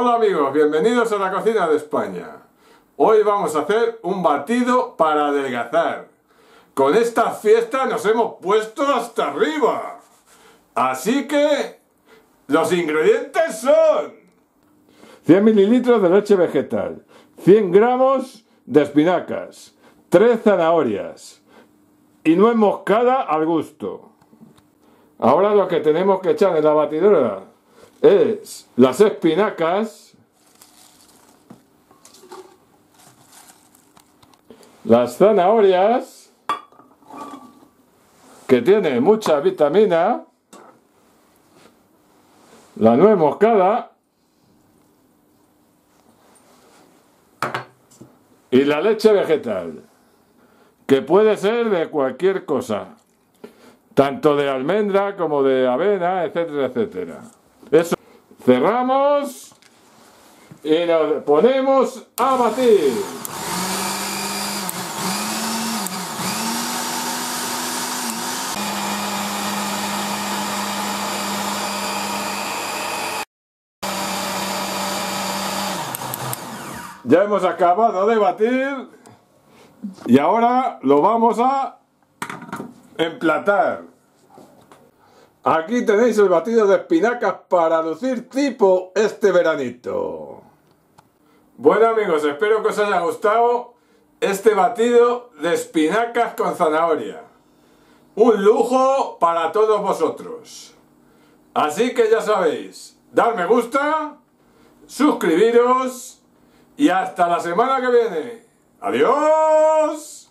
Hola amigos, bienvenidos a la cocina de España. Hoy vamos a hacer un batido para adelgazar. Con esta fiesta nos hemos puesto hasta arriba. Así que los ingredientes son 100 mililitros de leche vegetal, 100 gramos de espinacas, 3 zanahorias y nuez moscada al gusto. Ahora lo que tenemos que echar en la batidora es las espinacas, las zanahorias, que tiene mucha vitamina, la nuez moscada y la leche vegetal, que puede ser de cualquier cosa, tanto de almendra como de avena, etcétera, etcétera. Eso. Cerramos y lo ponemos a batir. Ya hemos acabado de batir y ahora lo vamos a emplatar. Aquí tenéis el batido de espinacas para lucir tipo este veranito. Bueno amigos, espero que os haya gustado este batido de espinacas con zanahoria. Un lujo para todos vosotros. Así que ya sabéis, dar me gusta, suscribiros y hasta la semana que viene. ¡Adiós!